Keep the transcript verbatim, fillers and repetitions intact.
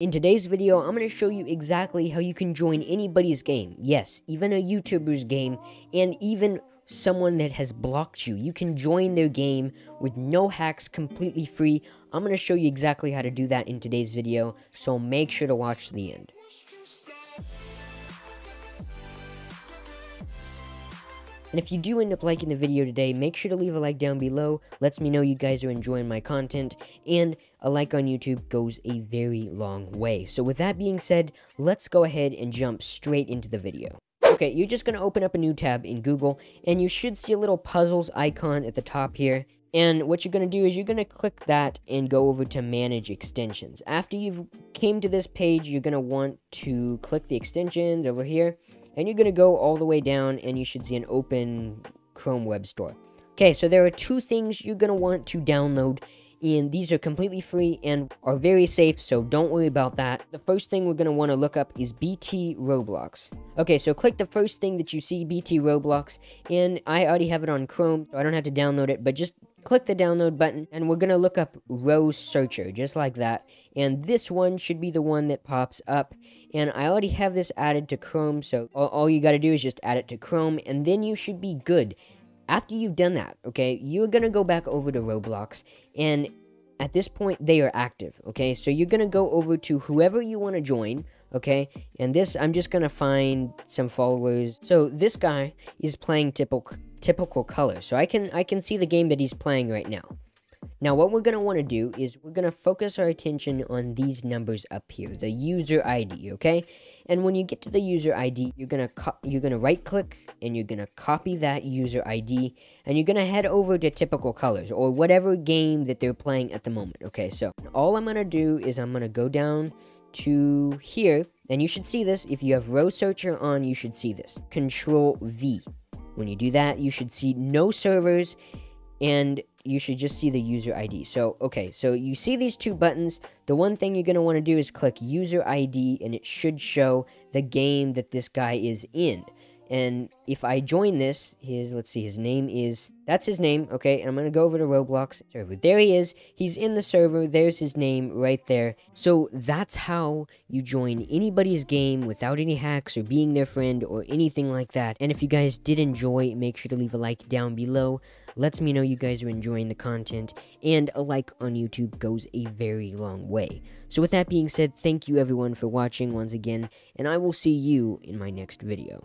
In today's video, I'm going to show you exactly how you can join anybody's game. Yes, even a YouTuber's game, and even someone that has blocked you. You can join their game with no hacks, completely free. I'm going to show you exactly how to do that in today's video, so make sure to watch to the end. And if you do end up liking the video today, make sure to leave a like down below. Lets me know you guys are enjoying my content, and a like on YouTube goes a very long way. So with that being said, let's go ahead and jump straight into the video. Okay, you're just going to open up a new tab in Google, and you should see a little puzzles icon at the top here. And what you're going to do is you're going to click that and go over to manage extensions. After you've came to this page, you're going to want to click the extensions over here. And you're going to go all the way down, and you should see an open Chrome web store. Okay, so there are two things you're going to want to download, and these are completely free and are very safe, so don't worry about that. The first thing we're going to want to look up is B T Roblox. Okay, so click the first thing that you see, B T Roblox, and I already have it on Chrome, so I don't have to download it, but just click the download button, and we're going to look up RoSearcher, just like that. And this one should be the one that pops up. And I already have this added to Chrome, so all, all you got to do is just add it to Chrome, and then you should be good. After you've done that, okay, you're going to go back over to Roblox, and at this point, they are active, okay? So you're going to go over to whoever you want to join, okay? And this, I'm just going to find some followers. So this guy is playing typical, typical colors, so I can, I can see the game that he's playing right now. Now, what we're going to want to do is we're going to focus our attention on these numbers up here, the user I D, okay? And when you get to the user I D, you're going to you're going to right-click, and you're going to copy that user I D, and you're going to head over to Typical Colors, or whatever game that they're playing at the moment, okay? So, all I'm going to do is I'm going to go down to here, and you should see this. If you have RoSearcher on, you should see this. Control V. When you do that, you should see no servers, and you should just see the user I D. So, okay, so you see these two buttons. The one thing you're going to want to do is click user I D, and it should show the game that this guy is in. And if I join this, his, let's see, his name is, that's his name, okay, and I'm going to go over to Roblox server. There he is. He's in the server. There's his name right there. So that's how you join anybody's game without any hacks or being their friend or anything like that. And if you guys did enjoy, make sure to leave a like down below. Lets me know you guys are enjoying the content, and a like on YouTube goes a very long way. So with that being said, thank you everyone for watching once again, and I will see you in my next video.